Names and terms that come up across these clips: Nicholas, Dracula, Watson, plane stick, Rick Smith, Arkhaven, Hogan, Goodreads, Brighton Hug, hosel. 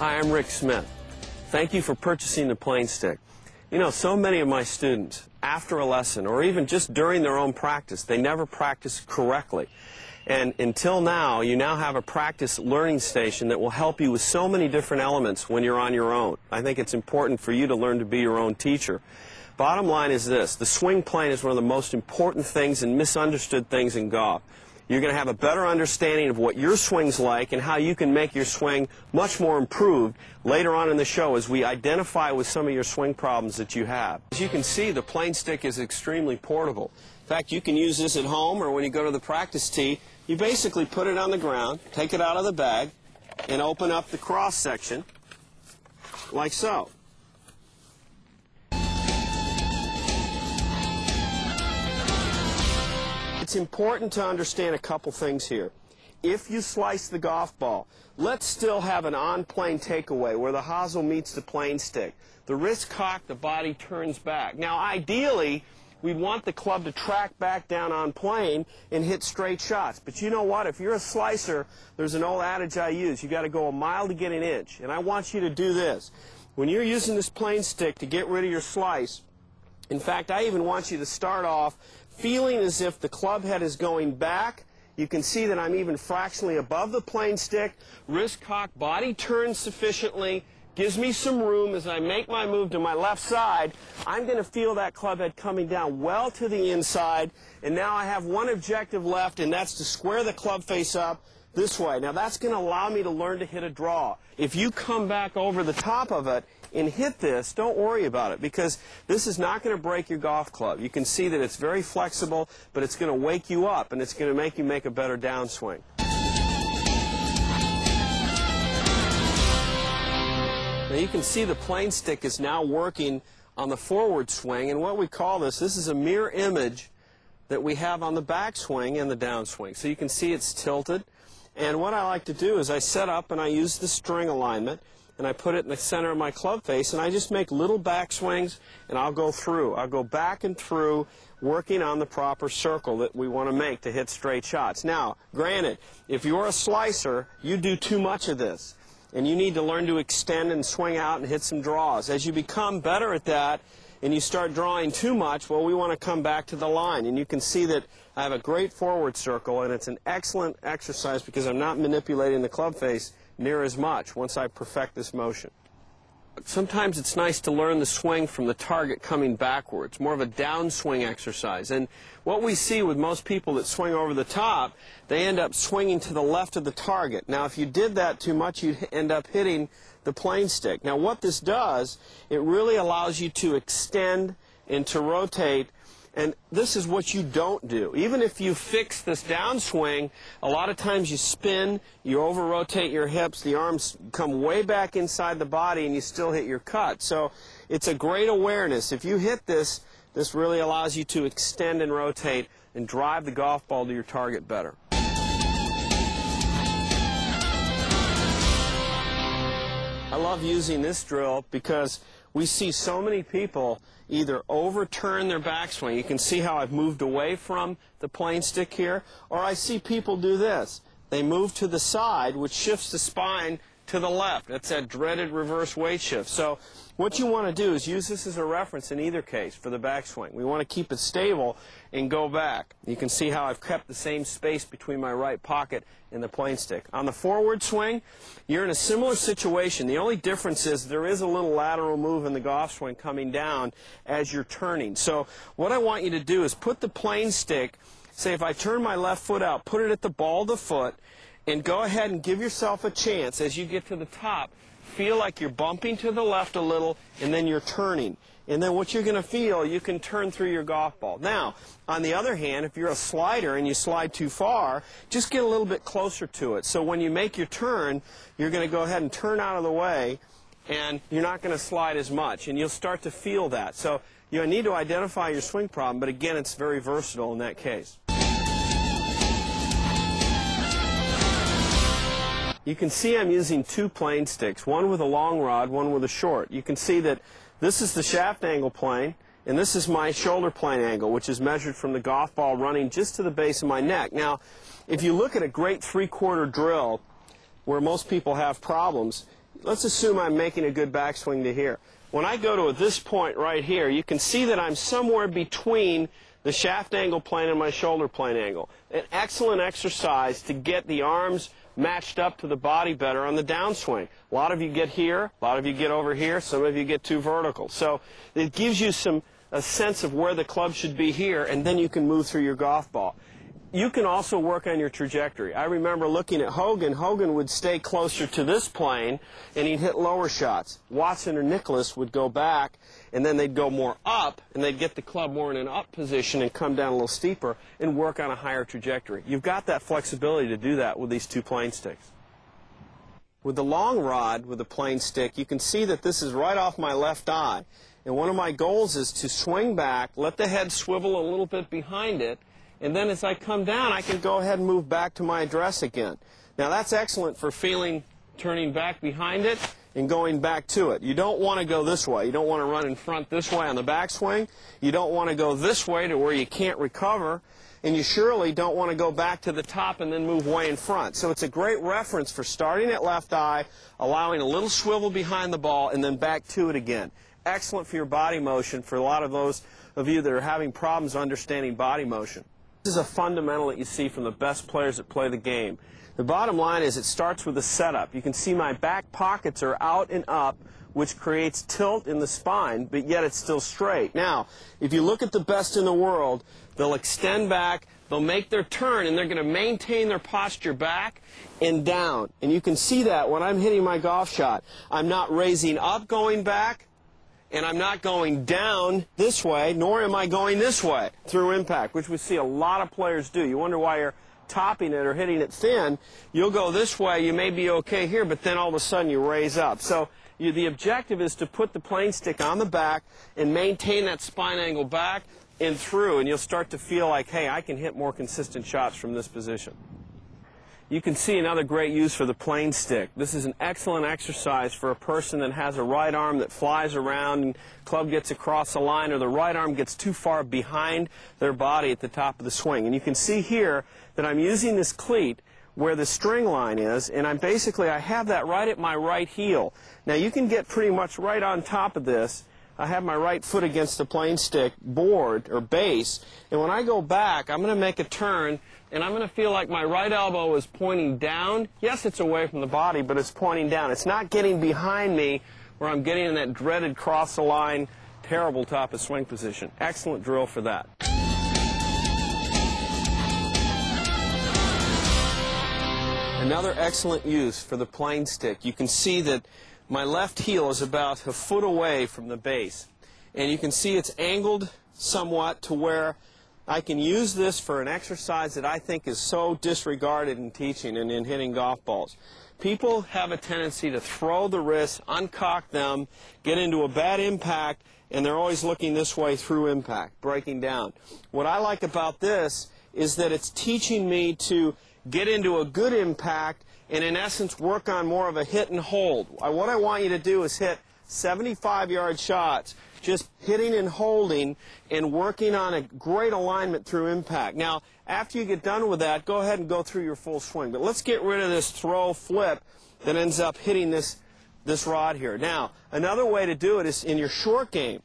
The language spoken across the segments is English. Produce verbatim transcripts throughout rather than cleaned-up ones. Hi, I'm Rick Smith. Thank you for purchasing the plane stick. You know, so many of my students, after a lesson or even just during their own practice, they never practice correctly. And until now, you now have a practice learning station that will help you with so many different elements when you're on your own. I think it's important for you to learn to be your own teacher. Bottom line is this: the swing plane is one of the most important things and misunderstood things in golf. You're going to have a better understanding of what your swing's like and how you can make your swing much more improved later on in the show as we identify with some of your swing problems that you have. As you can see, the plane stick is extremely portable. In fact, you can use this at home or when you go to the practice tee. You basically put it on the ground, take it out of the bag, and open up the cross section like so. It's important to understand a couple things here. If you slice the golf ball, let's still have an on-plane takeaway where the hosel meets the plane stick. The wrist cocked, the body turns back. Now, ideally, we want the club to track back down on plane and hit straight shots. But you know what? If you're a slicer, there's an old adage I use. You've got to go a mile to get an inch. And I want you to do this. When you're using this plane stick to get rid of your slice, in fact, I even want you to start off feeling as if the club head is going back. You can see that I'm even fractionally above the plane stick. Wrist cocked, body turned sufficiently, gives me some room as I make my move to my left side. I'm going to feel that club head coming down well to the inside, and now I have one objective left, and that's to square the club face up this way. Now that's going to allow me to learn to hit a draw. If you come back over the top of it and hit this, don't worry about it, because this is not going to break your golf club. You can see that it's very flexible, but it's going to wake you up, and it's going to make you make a better downswing. Now you can see the plane stick is now working on the forward swing, and what we call this, this is a mirror image that we have on the backswing and the downswing. So you can see it's tilted, and what I like to do is I set up and I use the string alignment, and I put it in the center of my club face, and I just make little back swings, and I'll go through. I'll go back and through, working on the proper circle that we want to make to hit straight shots. Now, granted, if you're a slicer, you do too much of this, and you need to learn to extend and swing out and hit some draws. As you become better at that, and you start drawing too much, well, we want to come back to the line. And you can see that I have a great forward circle, and it's an excellent exercise because I'm not manipulating the club face near as much once I perfect this motion. Sometimes it's nice to learn the swing from the target coming backwards, more of a downswing exercise. And what we see with most people that swing over the top, they end up swinging to the left of the target. Now, if you did that too much, you'd end up hitting the plane stick. Now, what this does, it really allows you to extend and to rotate. And this is what you don't do. Even if you fix this downswing, a lot of times you spin, you over-rotate your hips, the arms come way back inside the body, and you still hit your cut. So it's a great awareness. If you hit this, this really allows you to extend and rotate and drive the golf ball to your target better. I love using this drill because we see so many people either overturn their backswing. You can see how I've moved away from the plane stick here, or I see people do this. They move to the side, which shifts the spine to the left. That's that dreaded reverse weight shift. So what you want to do is use this as a reference in either case for the backswing. We want to keep it stable and go back. You can see how I've kept the same space between my right pocket and the plane stick. On the forward swing, you're in a similar situation. The only difference is there is a little lateral move in the golf swing coming down as you're turning. So what I want you to do is put the plane stick, say if I turn my left foot out, put it at the ball of the foot, and go ahead and give yourself a chance as you get to the top. Feel like you're bumping to the left a little, and then you're turning. And then what you're going to feel, you can turn through your golf ball. Now, on the other hand, if you're a slider and you slide too far, just get a little bit closer to it. So when you make your turn, you're going to go ahead and turn out of the way, and you're not going to slide as much, and you'll start to feel that. So you need to identify your swing problem, but again, it's very versatile in that case. You can see I'm using two plane sticks, one with a long rod, one with a short. You can see that this is the shaft angle plane, and this is my shoulder plane angle, which is measured from the golf ball running just to the base of my neck. Now, if you look at a great three-quarter drill where most people have problems, let's assume I'm making a good backswing to here. When I go to this point right here, you can see that I'm somewhere between the shaft angle plane and my shoulder plane angle. An excellent exercise to get the arms matched up to the body better on the downswing. A lot of you get here, a lot of you get over here, some of you get too vertical. So it gives you some a sense of where the club should be here, and then you can move through your golf ball. You can also work on your trajectory. I remember looking at Hogan. Hogan would stay closer to this plane, and he'd hit lower shots. Watson or Nicholas would go back, and then they'd go more up, and they'd get the club more in an up position and come down a little steeper and work on a higher trajectory. You've got that flexibility to do that with these two plane sticks. With the long rod with the plane stick, you can see that this is right off my left eye. And one of my goals is to swing back, let the head swivel a little bit behind it, and then as I come down, I can go ahead and move back to my address again. Now, that's excellent for feeling turning back behind it and going back to it. You don't want to go this way. You don't want to run in front this way on the backswing. You don't want to go this way to where you can't recover. And you surely don't want to go back to the top and then move way in front. So it's a great reference for starting at left eye, allowing a little swivel behind the ball, and then back to it again. Excellent for your body motion, for a lot of those of you that are having problems understanding body motion. This is a fundamental that you see from the best players that play the game. The bottom line is it starts with a setup. You can see my back pockets are out and up, which creates tilt in the spine, but yet it's still straight. Now, if you look at the best in the world, they'll extend back, they'll make their turn, and they're going to maintain their posture back and down. And you can see that when I'm hitting my golf shot. I'm not raising up going back, and I'm not going down this way, nor am I going this way through impact, which we see a lot of players do. You wonder why you're topping it or hitting it thin. You'll go this way, you may be okay here, but then all of a sudden you raise up. So you, the objective is to put the plane stick on the back and maintain that spine angle back and through, and you'll start to feel like, hey, I can hit more consistent shots from this position. You can see another great use for the plane stick. This is an excellent exercise for a person that has a right arm that flies around and club gets across the line, or the right arm gets too far behind their body at the top of the swing. And you can see here that I'm using this cleat where the string line is, and I'm basically, I have that right at my right heel. Now you can get pretty much right on top of this. I have my right foot against the plane stick board or base, and when I go back, I'm going to make a turn, and I'm going to feel like my right elbow is pointing down. Yes, it's away from the body, but it's pointing down. It's not getting behind me where I'm getting in that dreaded cross-the-line, terrible top of swing position. Excellent drill for that. Another excellent use for the plane stick. You can see that my left heel is about a foot away from the base, and you can see it's angled somewhat to where I can use this for an exercise that I think is so disregarded in teaching and in hitting golf balls. People have a tendency to throw the wrists, uncock them, get into a bad impact, and they're always looking this way through impact, breaking down. What I like about this is that it's teaching me to get into a good impact and, in essence, work on more of a hit and hold. What I want you to do is hit seventy-five yard shots, just hitting and holding and working on a great alignment through impact. Now, after you get done with that, go ahead and go through your full swing. But let's get rid of this throw flip that ends up hitting this, this rod here. Now, another way to do it is in your short game.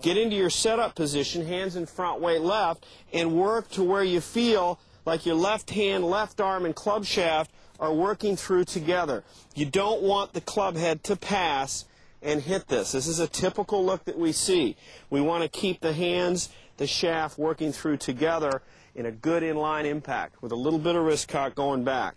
Get into your setup position, hands in front, weight left, and work to where you feel like your left hand, left arm, and club shaft are working through together. You don't want the club head to pass and hit this. This is a typical look that we see. We want to keep the hands, the shaft working through together in a good inline impact with a little bit of wrist cock going back.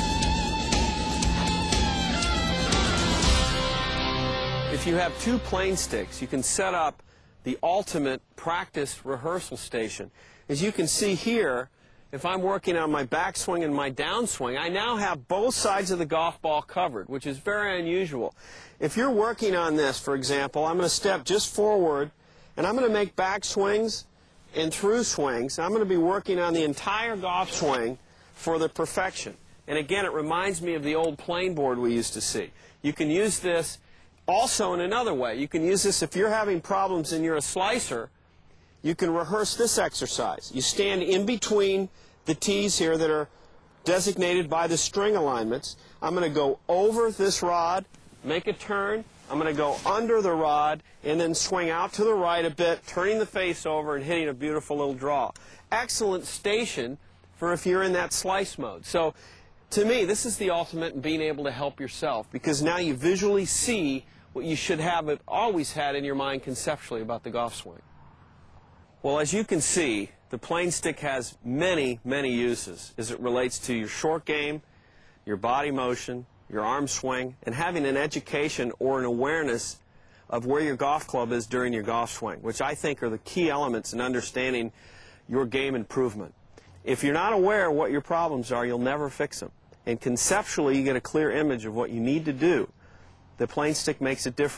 If you have two plane sticks, you can set up the ultimate practice rehearsal station. As you can see here, if I'm working on my backswing and my downswing, I now have both sides of the golf ball covered, which is very unusual. If you're working on this, for example, I'm going to step just forward, and I'm going to make backswings and through swings. I'm going to be working on the entire golf swing for the perfection. And again, it reminds me of the old plane board we used to see. You can use this also in another way. You can use this if you're having problems and you're a slicer. You can rehearse this exercise. You stand in between the tees here that are designated by the string alignments. I'm going to go over this rod, make a turn. I'm going to go under the rod and then swing out to the right a bit, turning the face over and hitting a beautiful little draw. Excellent station for if you're in that slice mode. So to me, this is the ultimate in being able to help yourself, because now you visually see what you should have it always had in your mind conceptually about the golf swing. Well, as you can see, the plane stick has many, many uses as it relates to your short game, your body motion, your arm swing, and having an education or an awareness of where your golf club is during your golf swing, which I think are the key elements in understanding your game improvement. If you're not aware of what your problems are, you'll never fix them. And conceptually, you get a clear image of what you need to do. The plane stick makes it different.